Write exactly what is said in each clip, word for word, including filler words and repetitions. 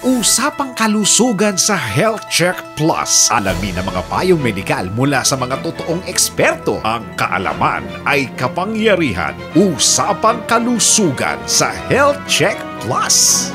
Usapang kalusugan sa Health Check Plus. Alamin ang mga payong medikal mula sa mga totoong eksperto. Ang kaalaman ay kapangyarihan. Usapang kalusugan sa Health Check Plus.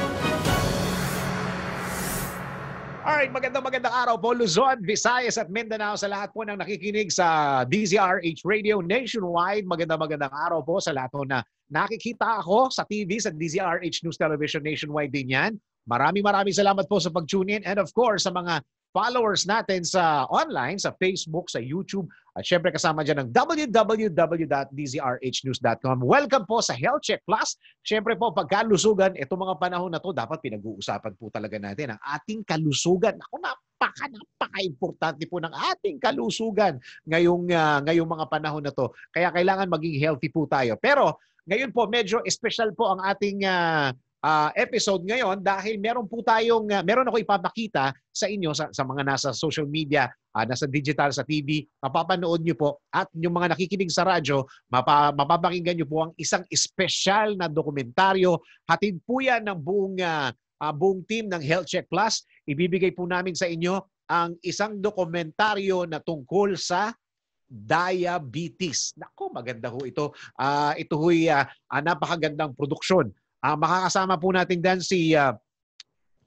Alright, magandang magandang araw po Luzon, Visayas at Mindanao sa lahat po ng nakikinig sa D Z R H Radio Nationwide. Magandang magandang araw po sa lahat po na nakikita ako sa T V, sa D Z R H News Television Nationwide din yan. Maraming maraming salamat po sa pag-tune in and of course sa mga followers natin sa online, sa Facebook, sa YouTube at syempre kasama dyan ng w w w dot d z r h news dot com. Welcome po sa Health Check Plus. Syempre po pagkalusugan, itong mga panahon na to dapat pinag-uusapan po talaga natin ang ating kalusugan. Ako na Napaka, napaka-importante po ng ating kalusugan ngayong, uh, ngayong mga panahon na to. Kaya kailangan maging healthy po tayo. Pero ngayon po, medyo special po ang ating uh, uh, episode ngayon dahil meron po tayong, uh, meron ako ipapakita sa inyo, sa, sa mga nasa social media, uh, nasa digital, sa T V, mapapanood nyo po. At yung mga nakikinig sa radyo, mapa, mapapakinggan nyo po ang isang special na dokumentaryo. Hatid po yan ng buong... Uh, Uh, buong team ng Health Check Plus, ibibigay po namin sa inyo ang isang dokumentaryo na tungkol sa diabetes. Naku, maganda ho ito. Uh, ito ho'y uh, uh, napakagandang produksyon. Uh, makakasama po natin din si uh,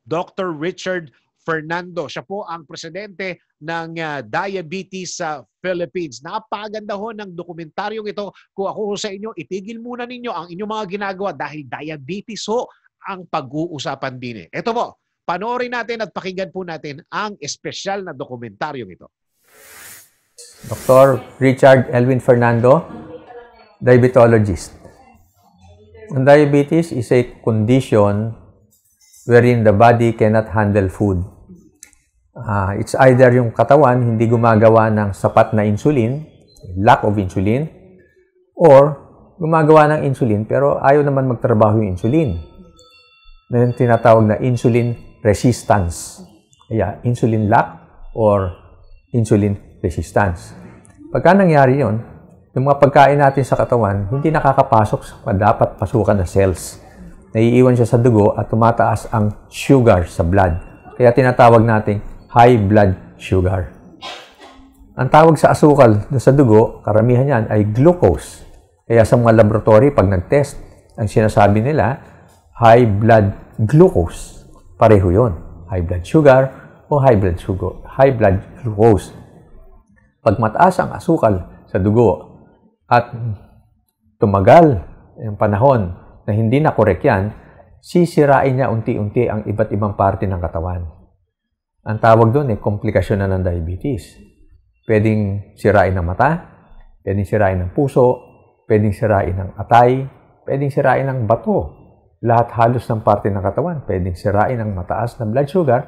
Doctor Richard Fernando. Siya po ang presidente ng uh, Diabetes uh, Philippines. Napakaganda ho ng dokumentaryong ito. Kung ako ho sa inyo, itigil muna ninyo ang inyong mga ginagawa dahil diabetes ho ang pag-uusapan din eh. Ito po, panoorin natin at pakinggan po natin ang espesyal na dokumentaryong ito. Doctor Richard Elwyn Fernando, diabetologist. And diabetes is a condition wherein the body cannot handle food. Uh, it's either yung katawan hindi gumagawa ng sapat na insulin, lack of insulin, or gumagawa ng insulin pero ayaw naman magtrabaho yung insulin. Na yung tinatawag na insulin resistance. Kaya, insulin lack or insulin resistance. Pagka nangyari yun, yung mga pagkain natin sa katawan, hindi nakakapasok sa dapat pasukan na cells. Naiiwan siya sa dugo at tumataas ang sugar sa blood. Kaya tinatawag natin high blood sugar. Ang tawag sa asukal na sa dugo, karamihan yan ay glucose. Kaya sa mga laboratory, pag nag-test, ang sinasabi nila, high blood glucose. Pareho yun. High blood sugar o high blood sugar, high blood glucose. Pag mataas ang asukal sa dugo at tumagal ang panahon na hindi na correct yan, sisirain niya unti-unti ang iba't ibang parte ng katawan. Ang tawag doon ay komplikasyon na ng diabetes. Pwedeng sirain ng mata, pwedeng sirain ng puso, pwedeng sirain ng atay, pwedeng sirain ng bato. Lahat halos ng parte ng katawan, pwedeng sirain ang mataas na blood sugar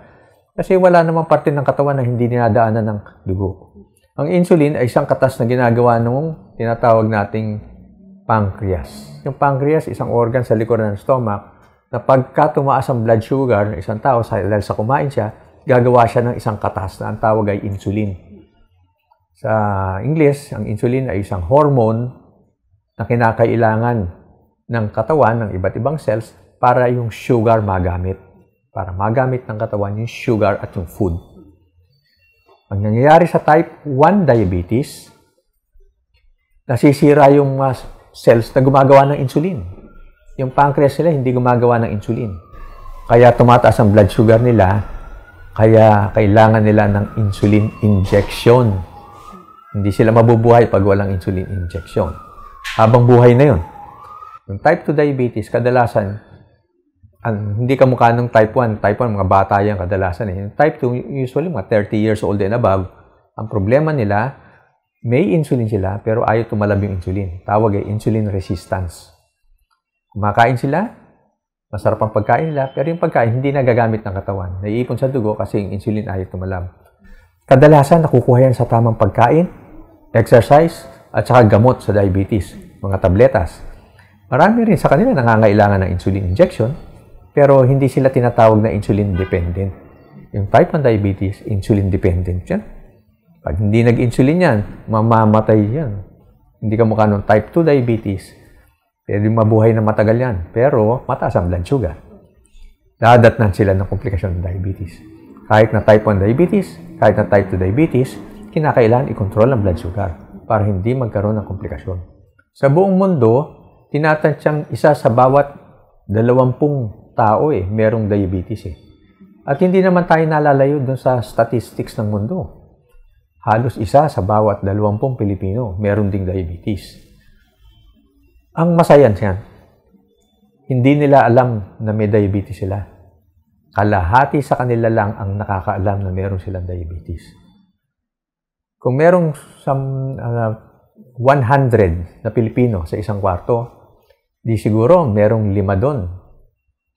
kasi wala namang parte ng katawan na hindi dinadaanan ng dugo. Ang insulin ay isang katas na ginagawa nung tinatawag nating pancreas. Yung pancreas, isang organ sa likuran ng stomach na pagka tumaas ang blood sugar ng isang tao dahil sa kumain siya, gagawa siya ng isang katas na ang tawag ay insulin. Sa English, ang insulin ay isang hormone na kinakailangan ng katawan, ng iba't ibang cells, para yung sugar magamit. Para magamit ng katawan yung sugar at yung food. Ang nangyayari sa type one diabetes, nasisira yung uh, cells na gumagawa ng insulin. Yung pancreas nila hindi gumagawa ng insulin. Kaya tumataas ang blood sugar nila, kaya kailangan nila ng insulin injection. Hindi sila mabubuhay pag walang insulin injection. Habang buhay na yun. Yung type two diabetes, kadalasan, ang, hindi kamukha ng type one. Type one, mga bata yan kadalasan. Eh. Yung type two, usually mga thirty years old and above, ang problema nila, may insulin sila, pero ayaw tumalab yung insulin. Tawag ay insulin resistance. Kumakain sila, masarap ang pagkain nila, pero yung pagkain hindi nagagamit ng katawan. Naiipon sa dugo kasi yung insulin ayaw tumalab. Kadalasan, nakukuha yan sa tamang pagkain, exercise, at saka gamot sa diabetes, mga tabletas. Marami rin sa kanila nangangailangan ng insulin injection, pero hindi sila tinatawag na insulin dependent. Yung type one diabetes, insulin dependent yan. Pag hindi nag-insulin yan, mamamatay yan. Hindi ka mukha ng type two diabetes, pwede mabuhay na matagal yan, pero mataas ang blood sugar. Dadatnan sila ng komplikasyon ng diabetes. Kahit na type one diabetes, kahit na type two diabetes, kinakailangan i-control ang blood sugar para hindi magkaroon ng komplikasyon. Sa buong mundo, tinatansiyang isa sa bawat dalawampung tao eh, merong diabetes eh. At hindi naman tayo nalalayo dun sa statistics ng mundo. Halos isa sa bawat dalawampung Pilipino meron ding diabetes. Ang masayan siyan, hindi nila alam na may diabetes sila. Kalahati sa kanila lang ang nakakaalam na meron silang diabetes. Kung merong some, uh, one hundred na Pilipino sa isang kwarto, di siguro merong lima doon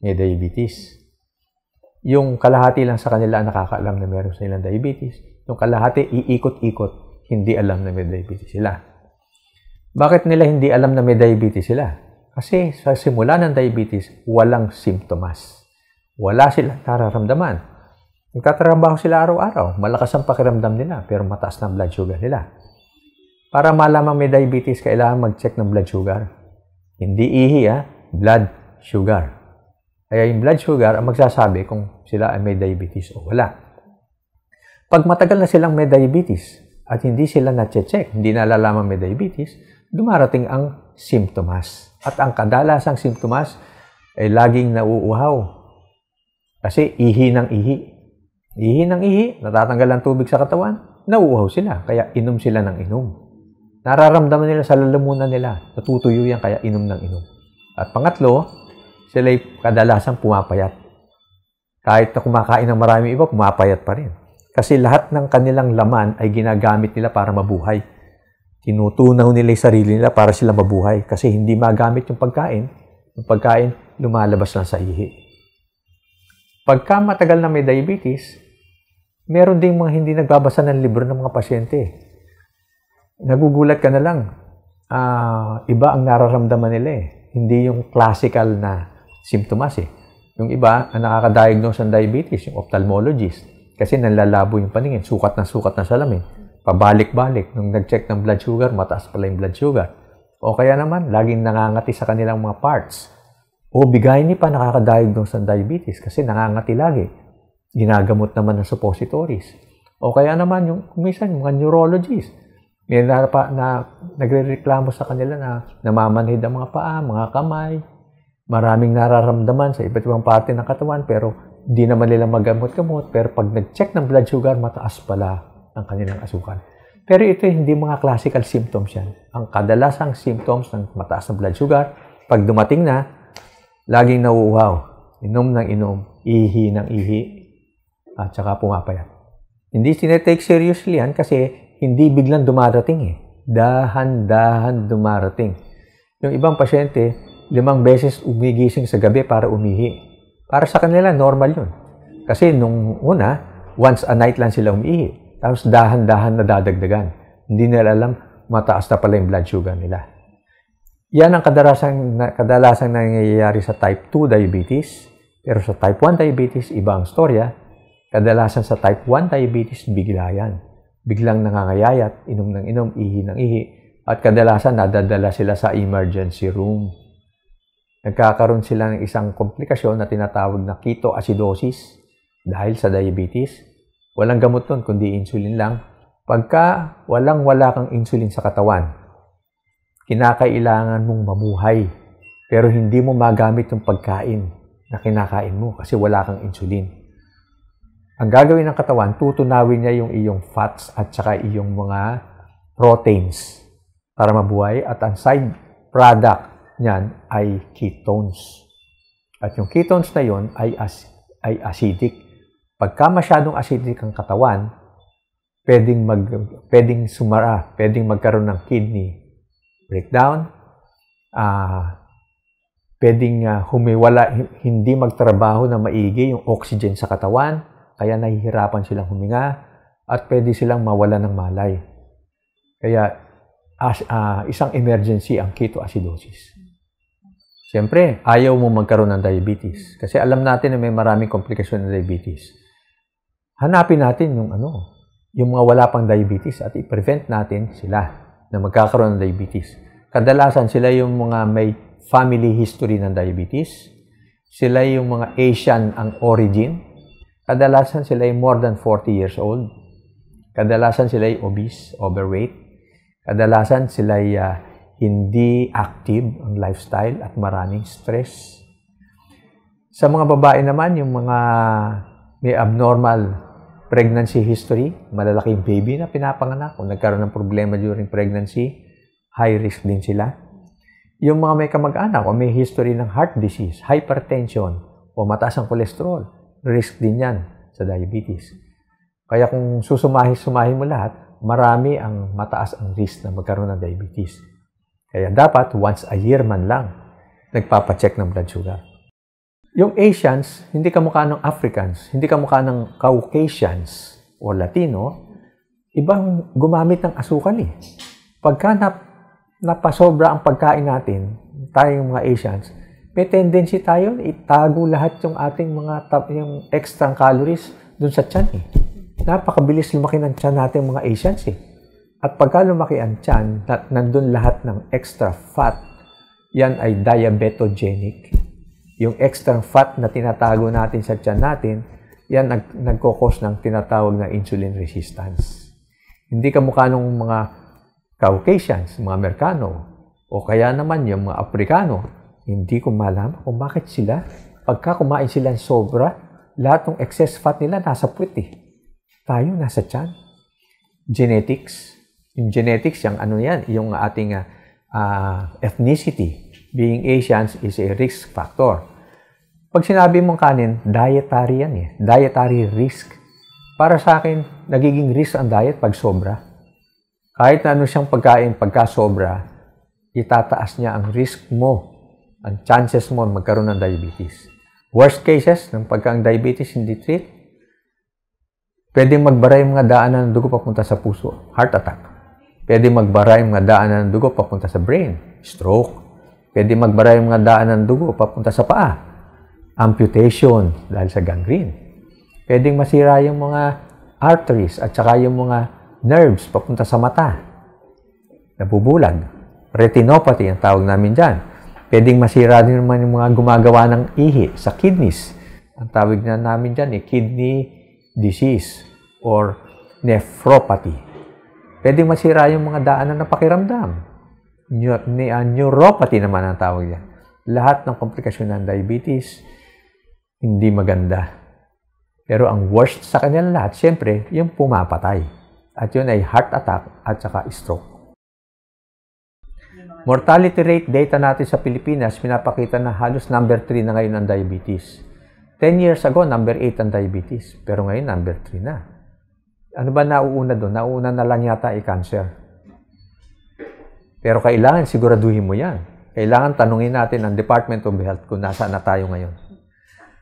may diabetes. Yung kalahati lang sa kanila ang nakakaalam na meron silang diabetes. Yung kalahati, iikot-ikot, hindi alam na may diabetes sila. Bakit nila hindi alam na may diabetes sila? Kasi sa simula ng diabetes, walang simptomas. Wala silang nararamdaman. Nagtatrabaho sila araw-araw. Malakas ang pakiramdam nila, pero mataas na blood sugar nila. Para malamang may diabetes, kailangan mag-check ng blood sugar. Hindi ihi, ha? Blood sugar. Kaya yung blood sugar ang magsasabi kung sila ay may diabetes o wala. Pag matagal na silang may diabetes at hindi sila na-check, hindi nalalaman may diabetes, dumarating ang simptomas. At ang kadalasang simptomas ay laging nauuhaw. Kasi ihi ng ihi. Ihi ng ihi, natatanggal ang tubig sa katawan, nauuhaw sila. Kaya inom sila ng inom. Nararamdaman nila sa lalamunan nila, natutuyo yan, kaya inom ng inom. At pangatlo, sila'y kadalasang pumapayat. Kahit na kumakain ng maraming iba, pumapayat pa rin. Kasi lahat ng kanilang laman ay ginagamit nila para mabuhay. Tinutunaw nila yung sarili nila para sila mabuhay. Kasi hindi magamit yung pagkain. Yung pagkain, lumalabas lang sa ihi. Pagka matagal na may diabetes, meron ding mga hindi nagbabasa ng libro ng mga pasyente. Nagugulat ka na lang. Uh, iba ang nararamdaman nila eh. Hindi yung classical na simptomas eh. Yung iba, ang nakakadiagnose ng diabetes, yung ophthalmologist. Kasi nanlalabo yung paningin. Sukat na sukat na salamin. Pabalik-balik. Nung nag-check ng blood sugar, mataas pala yung blood sugar. O kaya naman, laging nangangati sa kanilang mga parts. O bigay ni pa nakakadiagnose ng diabetes kasi nangangati lagi. Ginagamot naman ng suppositories. O kaya naman, yung minsan, mga neurologist. May na, pa, na nagre-reklamo sa kanila na namamanhid ang mga paa, mga kamay. Maraming nararamdaman sa iba't ibang parte ng katawan pero hindi naman nila magamot-gamot. Pero pag nag-check ng blood sugar, mataas pala ang kanilang asukal. Pero ito hindi mga classical symptoms yan. Ang kadalasang symptoms ng mataas na blood sugar, pag dumating na, laging nauuhaw. Inom ng inom, ihi ng ihi, at saka pumapayat. Hindi sinetake seriously yan kasi hindi biglang dumarating eh. Dahan-dahan dumarating. Yung ibang pasyente, limang beses umigising sa gabi para umihi. Para sa kanila, normal yun. Kasi nung una, once a night lang sila umihi. Tapos dahan-dahan na dadagdagan. Hindi nila alam, mataas na pala yung blood sugar nila. Yan ang kadalasang, kadalasang nangyayari sa type two diabetes. Pero sa type one diabetes, iba ang storya. Kadalasan sa type one diabetes, bigla yan. Biglang nangangayayat, inom ng inom, ihi ng ihi. At kadalasan, nadadala sila sa emergency room. Nagkakaroon sila ng isang komplikasyon na tinatawag na ketoacidosis dahil sa diabetes. Walang gamot nun, kundi insulin lang. Pagka walang-wala kang insulin sa katawan, kinakailangan mong mamuhay. Pero hindi mo magamit yung pagkain na kinakain mo kasi wala kang insulin. Ang gagawin ng katawan, tutunawin niya yung iyong fats at saka iyong mga proteins para mabuhay. At ang side product niyan ay ketones. At yung ketones na yun ay, as, ay acidic. Pagka masyadong acidic ang katawan, pwedeng, mag, pwedeng sumara, pwedeng magkaroon ng kidney breakdown, uh, pwedeng uh, humiwala, hindi magtrabaho na maigi yung oxygen sa katawan, kaya nahihirapan silang huminga at pwede silang mawala ng malay. Kaya as, uh, isang emergency ang ketoacidosis. Siyempre, ayaw mo magkaroon ng diabetes kasi alam natin na may maraming komplikasyon ng diabetes. Hanapin natin yung ano, yung mga wala pang diabetes at i-prevent natin sila na magkakaroon ng diabetes. Kadalasan sila yung mga may family history ng diabetes. Sila yung mga Asian ang origin. Kadalasan sila ay more than forty years old. Kadalasan sila ay obese, overweight. Kadalasan sila ay uh, hindi active ang lifestyle at maraming stress. Sa mga babae naman, yung mga may abnormal pregnancy history, malalaking baby na pinapanganak, kung nagkaroon ng problema during pregnancy, high risk din sila. Yung mga may kamag-anak o may history ng heart disease, hypertension, o mataas ang kolesterol, risk din yan sa diabetes. Kaya kung susumahin-sumahin mo lahat, marami ang mataas ang risk na magkaroon ng diabetes. Kaya dapat once a year man lang, nagpapacheck ng blood sugar. Yung Asians, hindi kamukha ng Africans, hindi kamukha ng Caucasians o Latino, ibang gumamit ng asukal eh. Pagka nap, napasobra ang pagkain natin, tayong mga Asians, may tendency tayo itago lahat yung ating mga yung extra calories dun sa tiyan eh. Napakabilis lumaki ng tiyan natin mga Asians eh. At pagka lumaki ang tiyan, nandun lahat ng extra fat, yan ay diabetogenic. Yung extra fat na tinatago natin sa tiyan natin, yan nag nagkokos ng tinatawag na insulin resistance. Hindi kamukha nung mga Caucasians, mga Amerikano, o kaya naman yung mga Afrikano. Hindi ko malaman kung bakit sila, pagka kumain sila sobra, lahat ng excess fat nila nasa puwet eh. Tayo nasa tiyan. Genetics. Yung genetics, yung ano yan, yung ating uh, ethnicity. Being Asians is a risk factor. Pag sinabi mong kanin, dietary yan eh. Dietary risk. Para sa akin, nagiging risk ang diet pag sobra. Kahit ano siyang pagkain, pagka sobra, itataas niya ang risk mo, ang chances mo magkaroon ng diabetes. Worst cases, ng pagkaang diabetes hindi treat, pwedeng magbara yung mga daanan ng dugo papunta sa puso, heart attack. Pwedeng magbara yung mga daanan ng dugo papunta sa brain, stroke. Pwedeng magbara yung mga daanan ng dugo papunta sa paa, amputation dahil sa gangrene. Pwedeng masira yung mga arteries at saka yung mga nerves papunta sa mata, nabubulag. Retinopathy ang tawag namin dyan. Pwedeng masira din naman yung mga gumagawa ng ihi sa kidneys. Ang tawag na namin dyan eh, kidney disease or nephropathy. Pwedeng masira yung mga daanan ng pakiramdam. Neuropathy naman ang tawag dyan. Lahat ng komplikasyon ng diabetes, hindi maganda. Pero ang worst sa kanila lahat, siyempre, yung pumapatay. At yun ay heart attack at saka stroke. Mortality rate data natin sa Pilipinas, pinapakita na halos number three na ngayon ang diabetes. ten years ago, number eight ang diabetes. Pero ngayon, number three na. Ano ba nauuna doon? Nauuna na lang yata ay cancer. Pero kailangan siguraduhin mo yan. Kailangan tanungin natin ang Department of Health kung nasaan na tayo ngayon.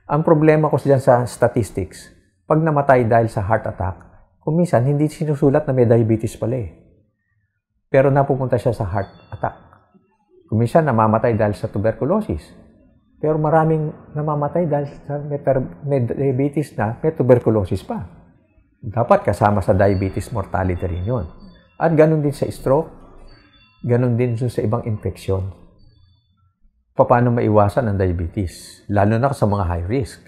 Ang problema ko dyan sa statistics, pag namatay dahil sa heart attack, kuminsan hindi sinusulat na may diabetes pala eh. Pero napupunta siya sa heart attack. Kuminsan namamatay dahil sa tuberculosis. Pero maraming namamatay dahil sa may, may diabetes na may tuberculosis pa. Dapat kasama sa diabetes mortality rin yun. At ganun din sa stroke, ganun din sa ibang infeksyon. Paano maiwasan ang diabetes? Lalo na sa mga high risk.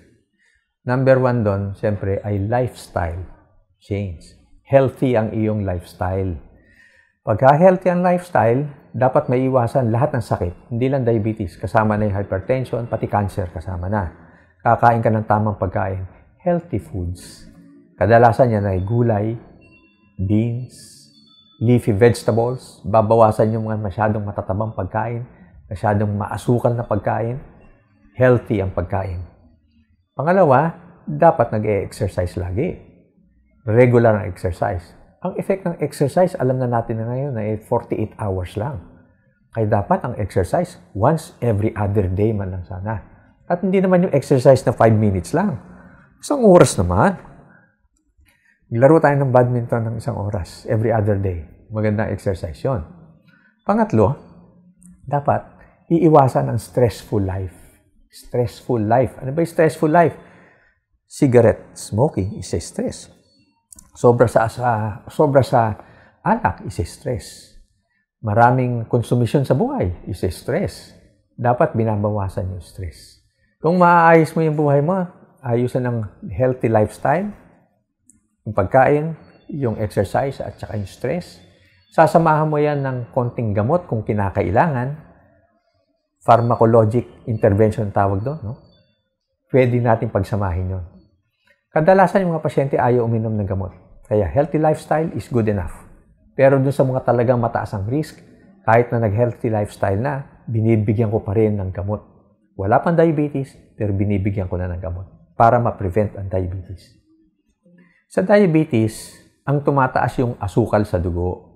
Number one doon, siyempre, ay lifestyle change. Healthy ang iyong lifestyle. Pagka healthy ang lifestyle, dapat may iwasan lahat ng sakit, hindi lang diabetes, kasama na yung hypertension, pati cancer kasama na. Kakain ka ng tamang pagkain, healthy foods. Kadalasan yan ay gulay, beans, leafy vegetables, babawasan yung mga masyadong matatabang pagkain, masyadong maasukal na pagkain, healthy ang pagkain. Pangalawa, dapat nag-e-exercise lagi. Regular ang exercise. Ang effect ng exercise, alam na natin na ngayon na forty-eight hours lang. Kaya dapat ang exercise once every other day man lang sana. At hindi naman yung exercise na five minutes lang. Isang oras naman. Laro tayo ng badminton ng isang oras every other day. Magandang exercise yun. Pangatlo, dapat iiwasan ang stressful life. Stressful life. Ano ba yung stressful life? Cigarette smoking is a stress. Sobra sa, sa, sobra sa alak is stress. Maraming konsumisyon sa buhay is stress. Dapat binabawasan yung stress. Kung maaayos mo yung buhay mo, ayusan ang healthy lifestyle, yung pagkain, yung exercise at saka yung stress. Sasamahan mo yan ng konting gamot kung kinakailangan. Pharmacologic intervention tawag doon. No? Pwede natin pagsamahin yun. Kadalasan yung mga pasyente ayaw uminom ng gamot. Kaya healthy lifestyle is good enough. Pero dun sa mga talagang mataas ang risk, kahit na nag-healthy lifestyle na, binibigyan ko pa rin ng gamot. Wala pang diabetes, pero binibigyan ko na ng gamot para ma-prevent ang diabetes. Sa diabetes, ang tumataas yung asukal sa dugo.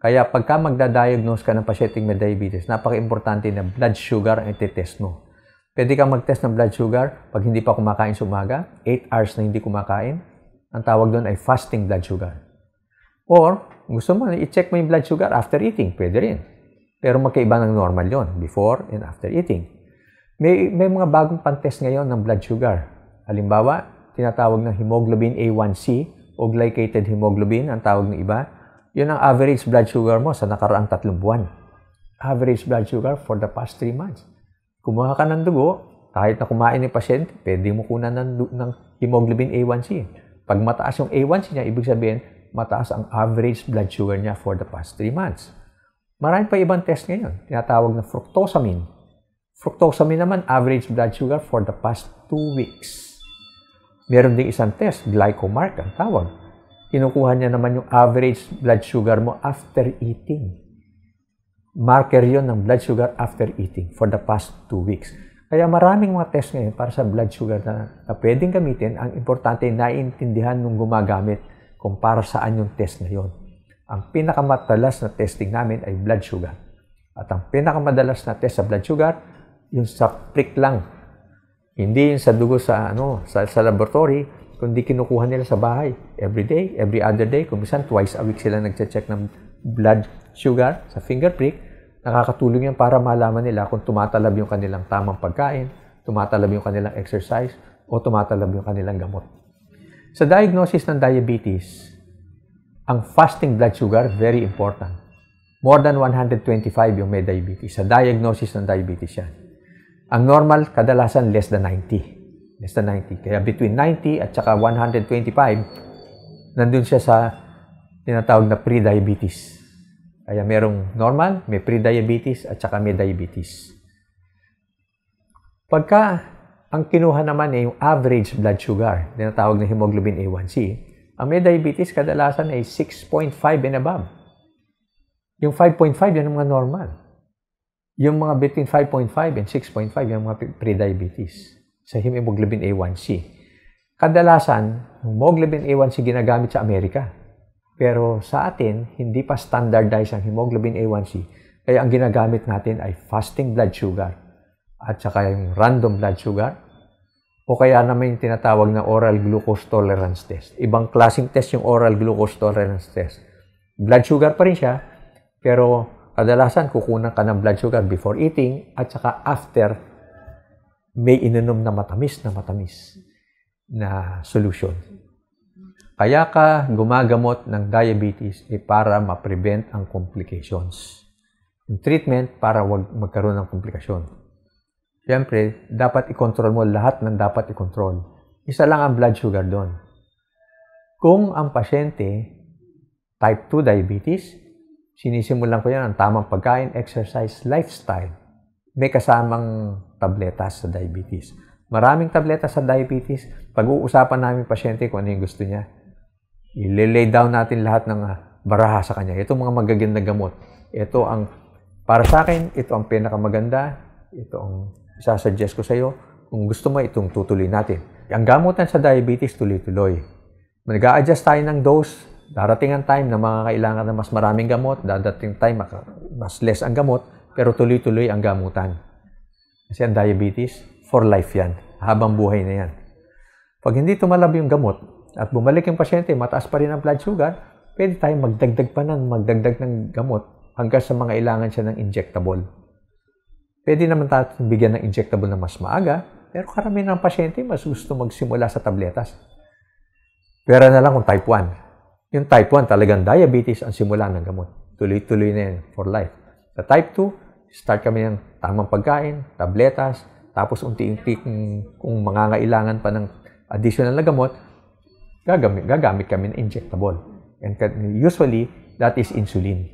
Kaya pagka magda-diagnose ka ng pasyenteng may diabetes, napaka-importante na blood sugar ang itetest mo. Pwede kang mag-test ng blood sugar pag hindi pa kumakain sa umaga, eight hours na hindi kumakain. Ang tawag doon ay fasting blood sugar. Or, gusto mo na i-check mo yung blood sugar after eating, pwede rin. Pero magkaiba ng normal yon, before and after eating. May, may mga bagong pantest ngayon ng blood sugar. Halimbawa, tinatawag ng hemoglobin A one C o glycated hemoglobin, ang tawag ng iba. Yun ang average blood sugar mo sa nakaraang tatlong buwan. Average blood sugar for the past three months. Kumuha ka ng dugo, kahit na kumain yung pasyente, pwede mo kunan ng, ng hemoglobin A one C. Pag mataas yung A one C niya, ibig sabihin, mataas ang average blood sugar niya for the past three months. Marami pa ibang test ngayon. Tinatawag na fructosamine. Fructosamine naman, average blood sugar for the past two weeks. Meron ding isang test, glycomark ang tawag. Kinukuha niya naman yung average blood sugar mo after eating. Marker yon ng blood sugar after eating for the past two weeks. Kaya maraming mga test ngayon para sa blood sugar na, na pwedeng gamitin. Ang importante ay naiintindihan nung gumagamit kung para saan yung test na yon. Ang pinakamadalas na testing namin ay blood sugar. At ang pinakamadalas na test sa blood sugar, yung sa prick lang. Hindi yung sa dugo sa, ano, sa, sa laboratory, kundi kinukuha nila sa bahay. Every day, every other day, kung minsan twice a week sila nagche-check ng blood sugar sa finger prick. Nakakatulong yan para malaman nila kung tumatalab yung kanilang tamang pagkain, tumatalab yung kanilang exercise, o tumatalab yung kanilang gamot. Sa diagnosis ng diabetes, ang fasting blood sugar, very important. More than one hundred twenty-five yung may diabetes. Sa diagnosis ng diabetes yan. Ang normal, kadalasan, less than ninety. Less than ninety. Kaya between ninety at saka one hundred twenty-five, nandun siya sa tinatawag na pre-diabetes. Kaya merong normal, may pre-diabetes, at saka may diabetes. Pagka ang kinuha naman ay yung average blood sugar, tinatawag na hemoglobin A one C, ang may diabetes kadalasan ay six point five and above. Yung five point five, yan ang mga normal. Yung mga between five point five and six point five, yung mga pre-diabetes sa hemoglobin A one C. Kadalasan, hemoglobin A one C ginagamit sa Amerika. Pero sa atin, hindi pa standardized ang hemoglobin A one C. Kaya ang ginagamit natin ay fasting blood sugar at saka yung random blood sugar o kaya naman yung tinatawag na oral glucose tolerance test. Ibang klaseng test yung oral glucose tolerance test. Blood sugar pa rin siya, pero kadalasan, kukunan ka ng blood sugar before eating at saka after may ininom na matamis na matamis na solusyon. Kaya ka gumagamot ng diabetes eh para ma-prevent ang complications. Yung treatment para wag magkaroon ng komplikasyon. Siyempre, dapat i-control mo lahat ng dapat i-control. Isa lang ang blood sugar doon. Kung ang pasyente type two diabetes, sinisimulan ko yan ang tamang pagkain, exercise, lifestyle. May kasamang tabletas sa diabetes. Maraming tabletas sa diabetes. Pag-uusapan namin pasyente kung ano yung gusto niya. I-lay down natin lahat ng baraha sa kanya. Ito mga magagandang gamot. Ito ang, para sa akin, ito ang pinakamaganda. Ito ang isasuggest ko sa iyo. Kung gusto mo, itong tutuloy natin. Ang gamutan sa diabetes, tuloy-tuloy. Nag-a-adjust tayo ng dose. Darating ang time na makakailangan na mas maraming gamot, darating time mas less ang gamot, pero tuloy-tuloy ang gamutan. Kasi ang diabetes, for life yan. Habang buhay na yan. Pag hindi tumalab yung gamot at bumalik yung pasyente, mataas pa rin ang blood sugar, pwede tayong magdagdag pa ng magdagdag ng gamot hanggang sa mga ilangan siya ng injectable. Pwede naman tayo bigyan ng injectable na mas maaga, pero karamihan ng pasyente mas gusto magsimula sa tabletas. Pera na lang kung type one. Yung type one, talagang diabetes ang simula ng gamot. Tuloy-tuloy na yan for life. Sa type two, start kami ng tamang pagkain, tabletas, Tapos unti-unti kung, kung mangangailangan pa ng additional na gamot, gagamit, gagamit kami ng injectable. And usually, that is insulin.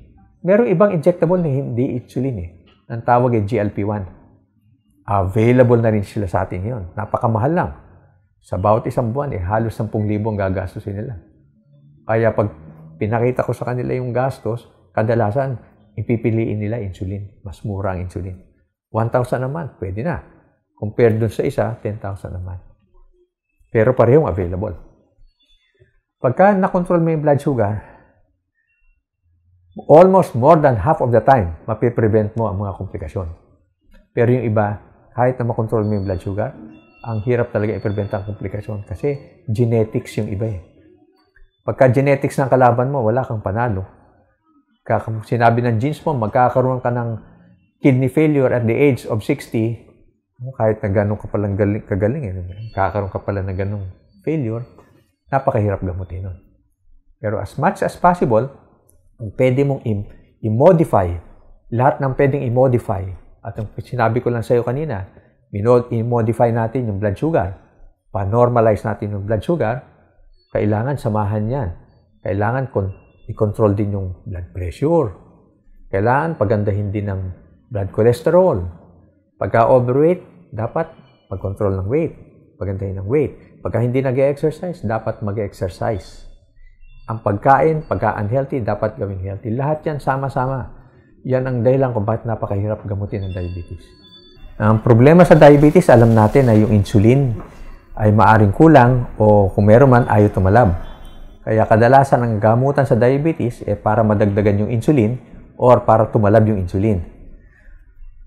Merong ibang injectable na hindi insulin eh. Ang tawag ay G L P one. Available na rin sila sa atin ngayon. Napakamahal lang. Sa bawat isang buwan, eh, halos ten thousand ang gagastusin nila. Kaya pag pinakita ko sa kanila yung gastos, kadalasan, ipipiliin nila insulin. Mas murang insulin. one thousand naman, pwede na. Compare dun sa isa, ten thousand naman. Pero parehong available. Pagka na-control mo yung blood sugar, almost more than half of the time, mapiprevent mo ang mga komplikasyon. Pero yung iba, kahit na makontrol mo yung blood sugar, ang hirap talaga i-prevent ang komplikasyon kasi genetics yung iba eh. Pagka genetics ng kalaban mo, wala kang panalo. Kung sinabi ng genes mo, magkakaroon ka ng kidney failure at the age of sixty, kahit na gano'ng ka palang galing, kagaling, eh, kakaroon ka pala na gano'ng failure, napakahirap gamutin nun. Pero as much as possible, pwede mong i-modify, lahat ng pwedeng i-modify. At ang sinabi ko lang sa'yo kanina, i-modify natin yung blood sugar, pa-normalize natin yung blood sugar, kailangan samahan yan. Kailangan i-control din yung blood pressure. Kailangan pagandahin din ng blood cholesterol. Pagka overweight, dapat pag-control ng weight, pagandahin ng weight. Pagka hindi nag-exercise, dapat mag-exercise. Ang pagkain, pagka unhealthy, dapat gawing healthy. Lahat yan sama-sama. Yan ang dahilan kung bakit napakahirap gamutin ang diabetes. Ang problema sa diabetes, alam natin na yung insulin ay maaring kulang o kung meron man, ayaw tumalab. Kaya kadalasan ang gamutan sa diabetes ay eh, para madagdagan yung insulin or para tumalab yung insulin.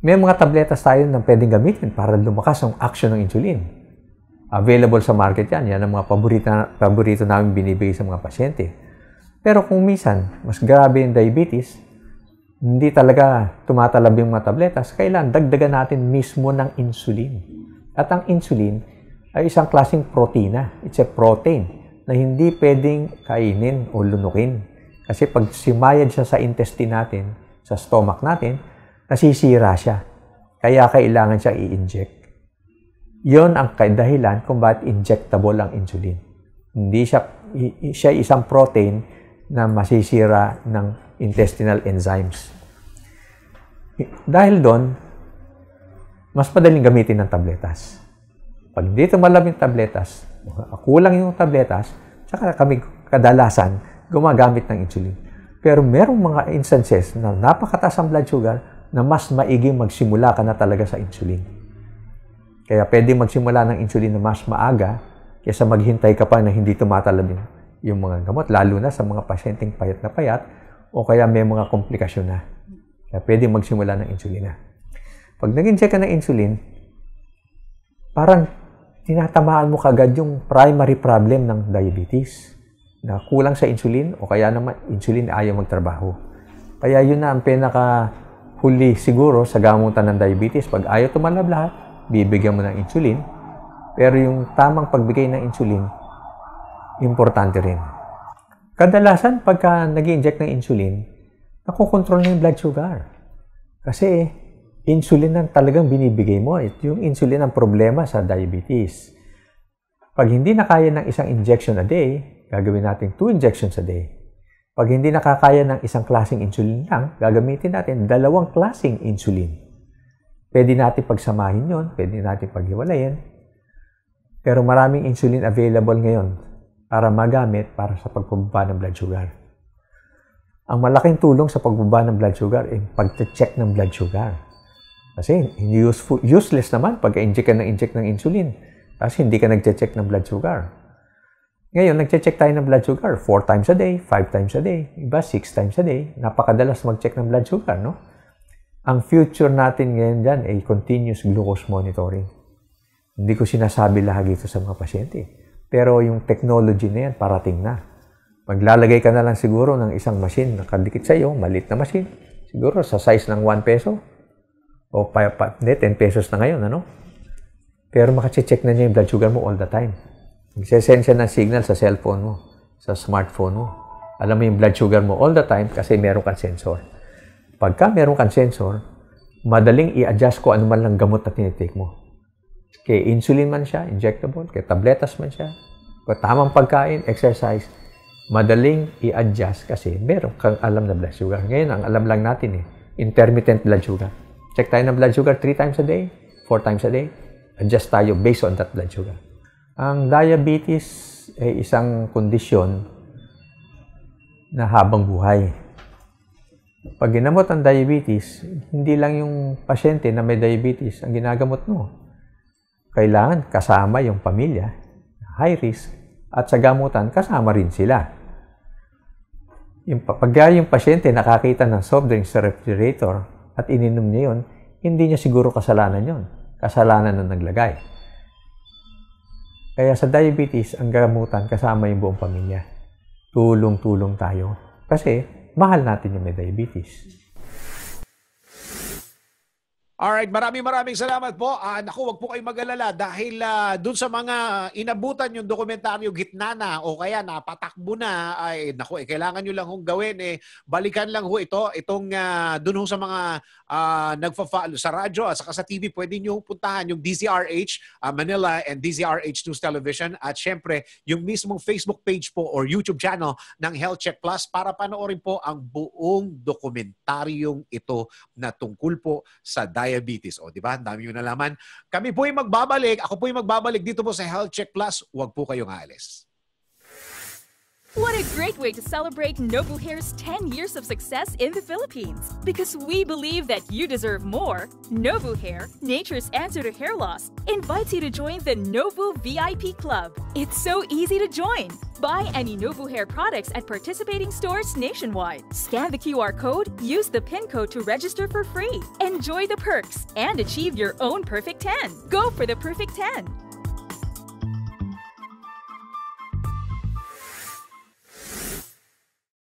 May mga tabletas tayo na pwedeng gamitin para lumakas ang action ng insulin. Available sa market yan. Yan ang mga paborito, paborito namin binibigay sa mga pasyente. Pero kung minsan, mas grabe yung diabetes, hindi talaga tumatalab yung mga tabletas, kailangan dagdagan natin mismo ng insulin. At ang insulin ay isang klaseng protina. It's a protein na hindi pwedeng kainin o lunukin. Kasi pag simayad siya sa intestine natin, sa stomach natin, nasisira siya. Kaya kailangan siya i-inject. Yun ang dahilan kung bakit injectable ang insulin. Hindi siya, siya isang protein na masisira ng intestinal enzymes. Dahil doon, mas madaling gamitin ng tabletas. Pag hindi tumalab yung tabletas, kulang yung tabletas, saka kami kadalasan gumagamit ng insulin. Pero merong mga instances na napakataas ang blood sugar, na mas maiging magsimula ka na talaga sa insulin. Kaya pwede magsimula ng insulin na mas maaga kaysa maghintay ka pa na hindi tumatalab yung mga gamot, lalo na sa mga pasyenteng payat na payat o kaya may mga komplikasyon na. Kaya pwede magsimula ng insulin na. Pag nag-inject ka ng insulin, parang tinatamaan mo kagad yung primary problem ng diabetes na kulang sa insulin o kaya naman insulin ayaw magtrabaho. Kaya yun na ang pinaka huli siguro sa gamutan ng diabetes, pag ayaw tumalab lahat, bibigyan mo ng insulin. Pero yung tamang pagbigay ng insulin, importante rin. Kadalasan, pagka nag-inject ng insulin, nakukontrol na yung blood sugar. Kasi insulin ang talagang binibigay mo. Ito yung insulin ang problema sa diabetes. Pag hindi na kaya ng isang injection a day, gagawin natin two injections a day. Pag hindi nakakaya ng isang klaseng insulin lang, gagamitin natin dalawang klaseng insulin. Pwede natin pagsamahin yon, pwede natin paghiwalayin. Pero maraming insulin available ngayon para magamit para sa pagbaba ng blood sugar. Ang malaking tulong sa pagbaba ng blood sugar ay pag-check ng blood sugar. Kasi hindi useful, useless naman pagka-inject ka ng inject ng insulin. Kasi hindi ka nag-check ng blood sugar. Ngayon, nagche-check tayo ng blood sugar four times a day, five times a day, iba six times a day. Napakadalas mag-check ng blood sugar, no? Ang future natin ngayon dyan ay continuous glucose monitoring. Hindi ko sinasabi lahat ito sa mga pasyente. Pero yung technology na yan, parating na. Maglalagay ka na lang siguro ng isang machine na kadikit sa iyo, maliit na machine. Siguro sa size ng one peso o ten pesos na ngayon, ano? Pero makache-check na niya yung blood sugar mo all the time. Nagsesend siya ng signal sa cellphone mo, sa smartphone mo. Alam mo yung blood sugar mo all the time kasi meron kang sensor. Pagka meron kang sensor, madaling i-adjust ko anuman lang gamot na tinitake mo. kay insulin man siya, injectable, kay tabletas man siya, kung tamang pagkain, exercise, madaling i-adjust kasi meron kang alam na blood sugar. Ngayon, ang alam lang natin eh, intermittent blood sugar. Check tayo ng blood sugar three times a day, four times a day. Adjust tayo based on that blood sugar. Ang diabetes ay isang kondisyon na habang buhay. Pag ginamot ang diabetes, hindi lang yung pasyente na may diabetes ang ginagamot mo. Kailangan kasama yung pamilya, high risk, at sa gamutan, kasama rin sila. Yung, pag yung pasyente nakakita ng soft drink sa refrigerator at ininom niya yun, hindi niya siguro kasalanan yun. Kasalanan na naglagay. Kaya sa diabetes, ang gamutan kasama yung buong pamilya. Tulong-tulong tayo. Kasi mahal natin yung may diabetes. Alright, maraming maraming salamat po. Uh, naku, wag po kayong mag-alala dahil uh, dun sa mga inabutan yung dokumentaryo gitna na o kaya napatakbo na, ay naku, eh, kailangan nyo lang hong gawin. Eh, balikan lang ho ito. Itong uh, dun ho sa mga uh, nagfa-follow sa radyo at saka sa T V, pwede nyo puntahan yung D Z R H uh, Manila and D Z R H two Television at syempre yung mismong Facebook page po or YouTube channel ng Health Check Plus para panoorin po ang buong dokumentaryong ito na tungkol po sa diet diabetes. O, di ba? Ang dami yung nalaman. Kami po yung magbabalik. Ako po yung magbabalik dito po sa Health Check Plus. Huwag po kayong aalis. What a great way to celebrate Novuhair's ten years of success in the Philippines. Because we believe that you deserve more, Novuhair, nature's answer to hair loss, invites you to join the Novu V I P Club. It's so easy to join. Buy any Novuhair products at participating stores nationwide. Scan the Q R code, use the PIN code to register for free. Enjoy the perks and achieve your own perfect ten. Go for the perfect ten.